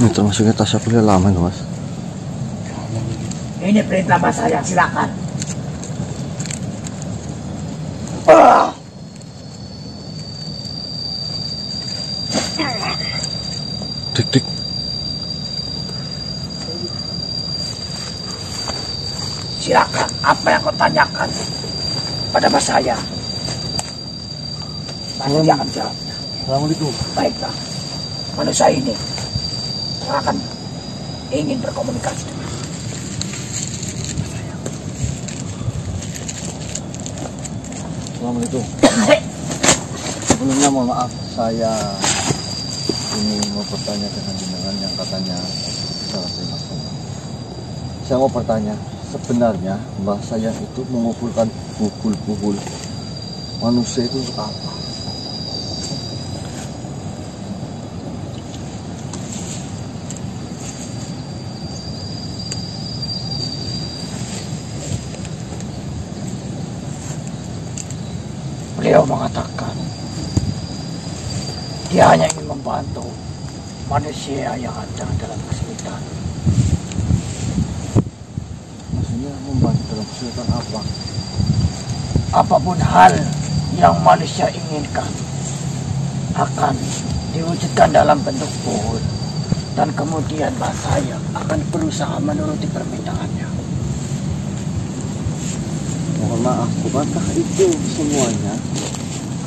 Ini termasuknya tas aku udah lama itu, Mas. Ini perintah Mas Ayang, silakan. Dik. Silakan, apa yang kau tanyakan pada Mas Ayang? Nanti dia akan jawab. Assalamualaikum. Baiklah, manusia ini akan ingin berkomunikasi dengan Mas Ayang. Assalamualaikum. Sebelumnya mohon maaf, saya ini mau bertanya dengan jenengan yang katanya salah terima kasih. Saya mau bertanya, sebenarnya Mbah Sayang itu mengumpulkan bubul-bubul manusia itu untuk apa? Beliau mengatakan dia hanya ingin membantu manusia yang ada dalam kesulitan. Maksudnya membantu dalam kesulitan apa? Apapun hal yang manusia inginkan akan diwujudkan dalam bentuk pohon, dan kemudian Mas Ayang akan berusaha menuruti permintaannya. Mohon maaf, bukankah itu semuanya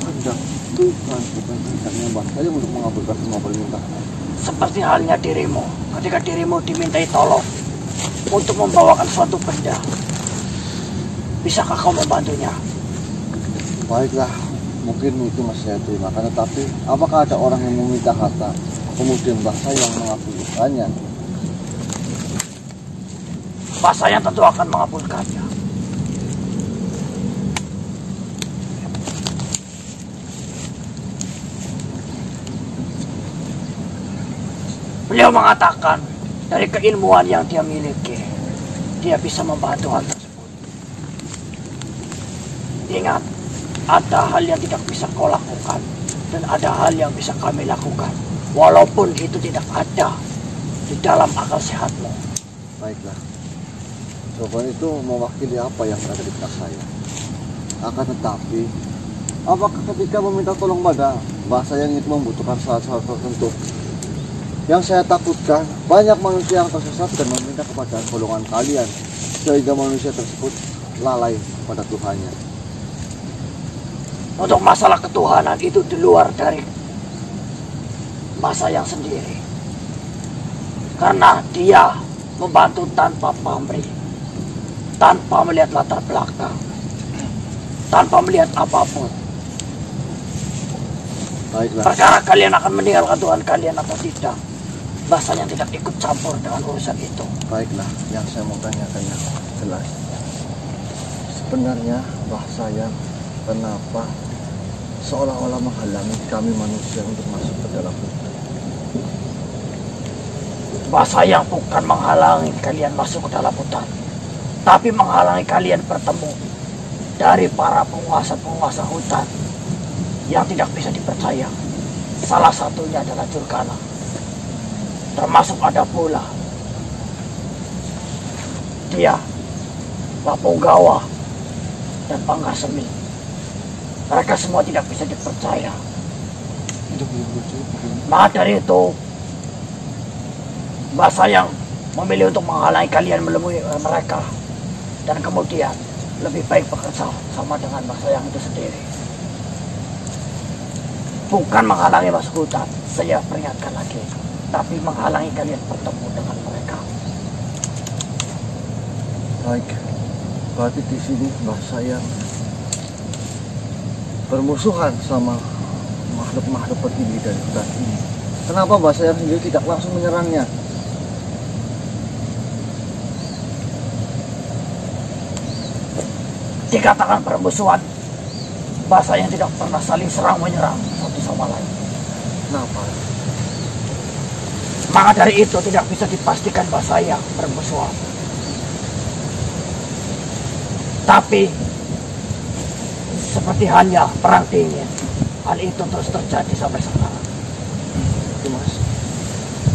kehendak Tuhan, bukan kehendaknya Mbah Sayang untuk mengabulkan semua permintaan? Seperti halnya dirimu, ketika dirimu dimintai tolong untuk membawakan suatu benda, bisakah kau membantunya? Baiklah, mungkin itu Mas saya terima, tetapi apakah ada orang yang meminta harta kemudian Mbah Sayang mengabulkannya? Mbah Sayang tentu akan mengabulkannya. Beliau mengatakan dari keilmuan yang dia miliki, dia bisa membantu hal tersebut. Ingat, ada hal yang tidak bisa kau lakukan dan ada hal yang bisa kami lakukan, walaupun itu tidak ada di dalam akal sehatmu. Baiklah, jawaban itu mewakili apa yang ada di benak saya. Akan tetapi, apakah ketika meminta tolong pada Mbah Sayang itu membutuhkan syarat-syarat tertentu? Yang saya takutkan, banyak manusia yang tersesat dan meminta kepada golongan kalian, sehingga manusia tersebut lalai pada Tuhannya. Untuk masalah ketuhanan itu di luar dari Mas Sayang sendiri, karena dia membantu tanpa pamrih, tanpa melihat latar belakang, tanpa melihat apapun. Baiklah. Perkara kalian akan meninggalkan Tuhan kalian atau tidak, bahasanya tidak ikut campur dengan urusan itu. Baiklah, yang saya mau tanyakan yang jelas. Sebenarnya Mbah Sayang kenapa seolah-olah menghalangi kami manusia untuk masuk ke dalam hutan? Mbah Sayang bukan menghalangi kalian masuk ke dalam hutan, tapi menghalangi kalian bertemu dari para penguasa-penguasa hutan yang tidak bisa dipercaya. Salah satunya adalah Jurkana, termasuk ada pula dia, Mapunggawa dan Panggasemi. Mereka semua tidak bisa dipercaya. Maka dari itu Mbah Sayang memilih untuk menghalangi kalian menemui mereka, dan kemudian lebih baik bekerja sama dengan Mbah Sayang itu sendiri, bukan menghalangi masuk hutan. Saya peringatkan lagi, tapi menghalangi kalian bertemu dengan mereka. Baik, berarti di sini Mbah Sayang bermusuhan sama makhluk-makhluk petinggi dari hutan ini. Kenapa Mbah Sayang sendiri tidak langsung menyerangnya? Dikatakan bermusuhan, Mbah Sayang tidak pernah saling serang menyerang satu sama lain. Kenapa? Maka dari itu tidak bisa dipastikan Mbah Sayang bermusuhan. Tapi seperti halnya perang dingin, hal itu terus terjadi sampai sekarang. Itu Mas.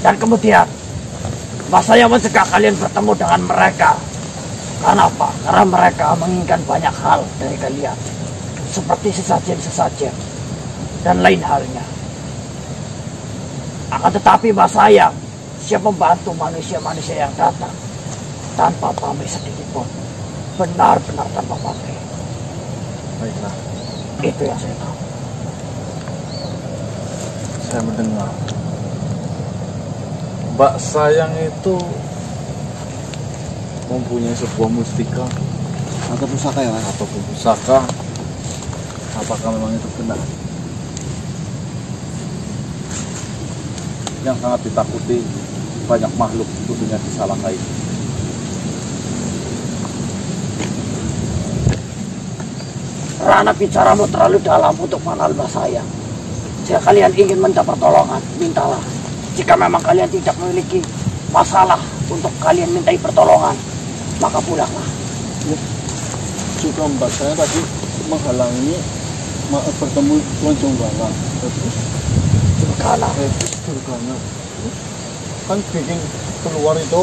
Dan kemudian saya mencegah kalian bertemu dengan mereka. Kenapa? Karena mereka menginginkan banyak hal dari kalian, seperti sesajen-sesajen dan lain halnya. Akan tetapi saya siap membantu manusia-manusia yang datang tanpa pamrih sedikitpun, benar-benar tanpa pamrih. Baiklah, itu yang saya tahu. Saya mendengar Mbak Sayang itu mempunyai sebuah mustika atau pusaka ya, Mas? Atau pusaka. Apakah memang itu benar? Yang sangat ditakuti banyak makhluk itu dengan disalakai. Rana, bicaramu terlalu dalam untuk mengenal Mbak Sayang. Jika kalian ingin minta pertolongan, mintalah. Jika memang kalian tidak memiliki masalah untuk kalian mintai pertolongan, maka pulanglah. Jika Mbak saya tadi menghalangi bertemu Tuan Jonggala, Durgana, kan bikin keluar itu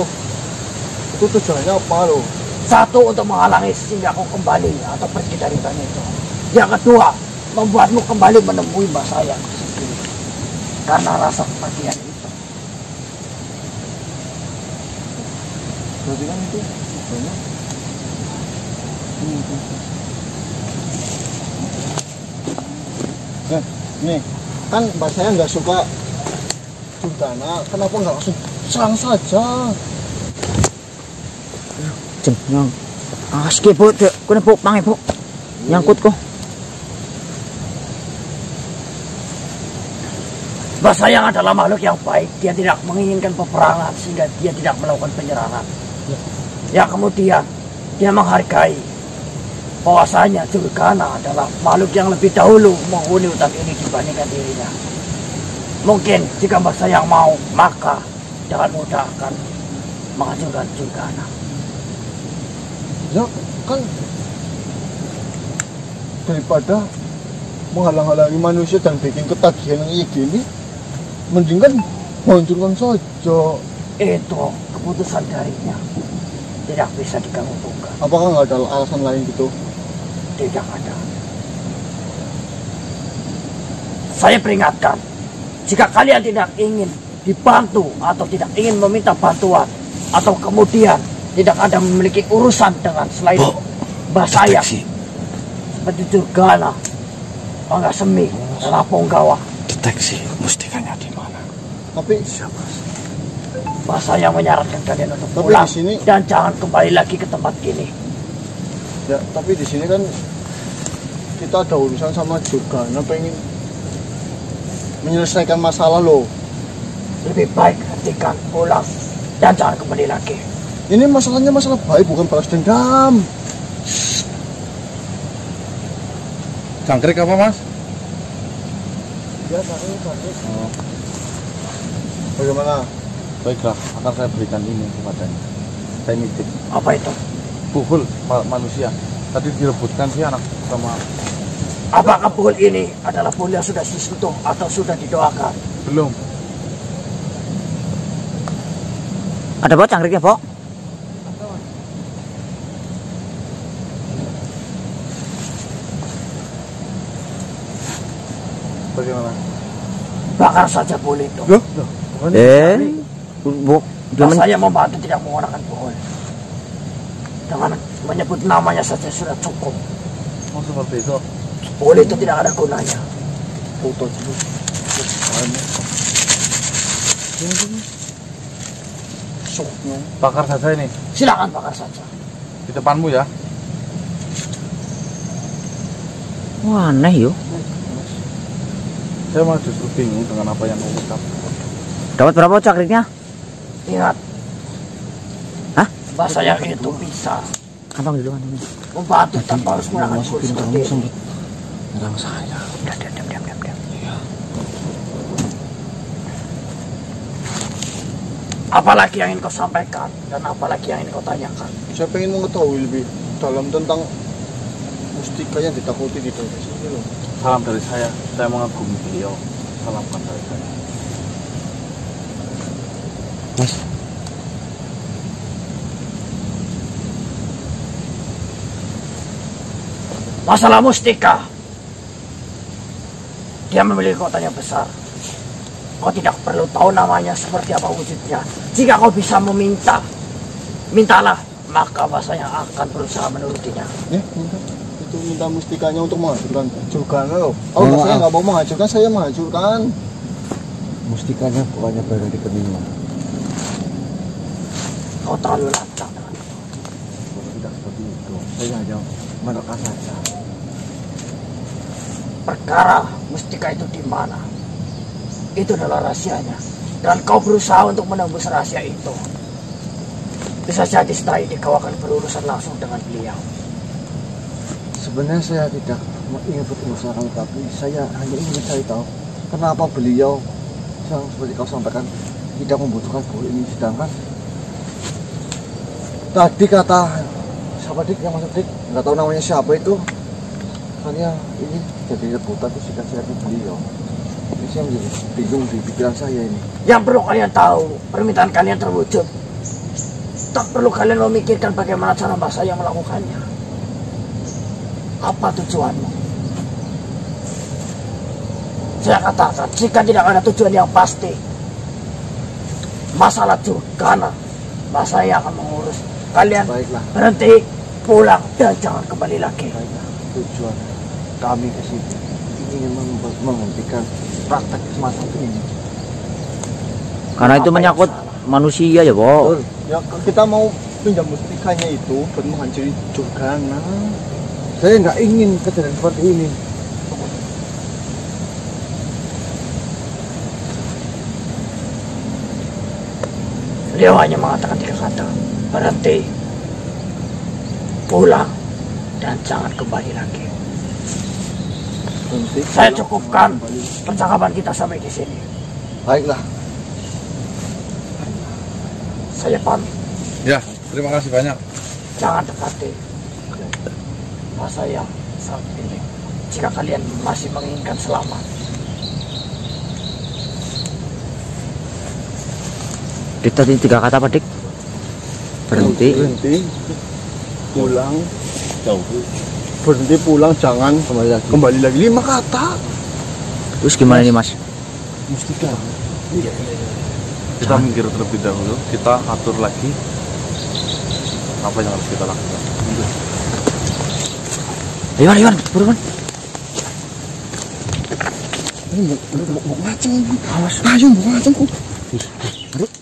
tujuannya apa loh? Satu, untuk menghalangi sehingga aku kembali atau pergi dari tanah itu. Yang kedua, membuatmu kembali menemui Mbak saya karena rasa kepergian ini. Berarti kan itu banyak. Nih, kan Mbak saya nggak suka Durgana, kenapa nggak langsung serang saja? Jenang, aski bu, kau nih bu, panggil bu, nyangkut kok. Mbak saya adalah makhluk yang baik, dia tidak menginginkan peperangan sehingga dia tidak melakukan penyerangan. Ya, kemudian dia menghargai bahwasanya Durgana adalah makhluk yang lebih dahulu menghuni hutan ini dibandingkan dirinya. Mungkin jika Mbak Sayang mau, maka jangan mudah akan menghancurkan Durgana. Ya kan, daripada menghalang-halangi manusia dan bikin ketagihan yang gini, mending kan menghancurkan saja. Itu keputusan darinya, tidak bisa diganggu gugat. Apakah nggak ada alasan lain gitu? Tidak ada. Saya peringatkan, jika kalian tidak ingin dibantu atau tidak ingin meminta bantuan, atau kemudian tidak ada memiliki urusan dengan selain Mbak Sayang, seperti Durgana, Mangga Semi, Laponggawa. Deteksi mustikanya di mana? Tapi siapa? Mbak Sayang menyarankan kalian untuk pulang disini, dan jangan kembali lagi ke tempat ini. Ya, tapi di sini kan kita ada urusan sama Durgana, pengen menyelesaikan masalah lo. Lebih baik hentikan, pulang dan jangan kembali lagi. Ini masalahnya masalah baik, bukan balas dendam. Jangkrik apa, Mas? Ya, jangkrik. Oh. Bagaimana? Baiklah, akan saya berikan ini kepadanya. Saya nitip. Apa itu? Buhul manusia. Tadi direbutkan si anak sama. Apakah buhul ini adalah buhul yang sudah disentuh atau sudah didoakan? Belum. Ada apa cangkriknya, Pak? Bagaimana? Bakar saja buhul itu. Loh? Saya membantu tidak menggunakan buhul. Dengan menyebut namanya saja sudah cukup. Oh, seperti itu. Buhul itu tidak ada gunanya. Foto dulu. Bakar saja ini. Silakan bakar saja. Di depanmu ya. Wah, aneh yuk. Saya malah justru bingung dengan apa yang mengungkap. Dapat berapa cangkriknya? Ingat. Hah? Mbak saya itu bisa. Abang dulu kan. Membantu tanpa harus menggunakan buhul seperti ini. Nyerang saya. Udah, diam. Iya. Apalagi yang ingin kau sampaikan dan apalagi yang ingin kau tanyakan? Saya ingin mengetahui lebih dalam tentang mustika yang ditakuti di dalam sini loh. Salam dari saya mengagumi beliau. Salamkan dari saya. Mas. Masalah Mustika, dia memiliki kota yang besar. Kau tidak perlu tahu namanya seperti apa wujudnya. Jika kau bisa meminta, mintalah, maka bahasanya akan berusaha menurutinya. Itu minta mustikanya untuk menghancurkan. Juga loh. Oh, saya nggak mau menghancurkan, saya menghancurkan. Mustikanya bukannya berada di kebingungan. Kau terlalu lacak. Tidak seperti itu. Saya hanya menekan saja. Perkara mustika itu di mana? Itu adalah rahasianya, dan kau berusaha untuk menembus rahasia itu. Bisa jadi setelah ini kau akan berurusan langsung dengan beliau. Sebenarnya saya tidak ingin berurusan, tapi saya hanya ingin mencari tahu kenapa beliau yang seperti kau sampaikan tidak membutuhkan buku ini, sedangkan tadi kata siapa Dik yang masuk Dik, nggak tahu namanya siapa itu, hanya ini jadi rebutan sikap-sikapnya beliau. Saya menjadi bingung di pikiran saya ini. Yang perlu kalian tahu, permintaan kalian terwujud. Tak perlu kalian memikirkan bagaimana cara mbak saya melakukannya. Apa tujuanmu? Saya katakan, jika tidak ada tujuan yang pasti, masalah Jurgana, mbak saya akan mengurus. Kalian baiklah, berhenti, pulang, dan jangan kembali lagi. Baiklah, tujuan kami ke sini ingin menghentikan praktek semacam ini. Karena itu menyangkut manusia ya, Bo. Ya, kita mau pinjam mustikanya itu buat menghancuri Jurgana. Saya nggak ingin kejadian seperti ini. Beliau hanya mengatakan 3 kata. Berhenti, pulang, dan jangan kembali lagi. Saya cukupkan percakapan kita sampai di sini. Baiklah. Saya pamit. Ya, terima kasih banyak. Jangan dekati masa yang saat ini jika kalian masih menginginkan selamat. Dik, tadi 3 kata apa, Dik? Berhenti. Berhenti. Pulang. Jauh. Berhenti, pulang, jangan kembali lagi. Kembali lagi 5 kata. Terus gimana ini, Mas? Mustika. Iya. Kita mikir terlebih dahulu. Kita atur lagi apa yang harus kita lakukan. Ayo, buruan. Ini mau ngaceng. Awas. Ayo, mau ngaceng. Aduh.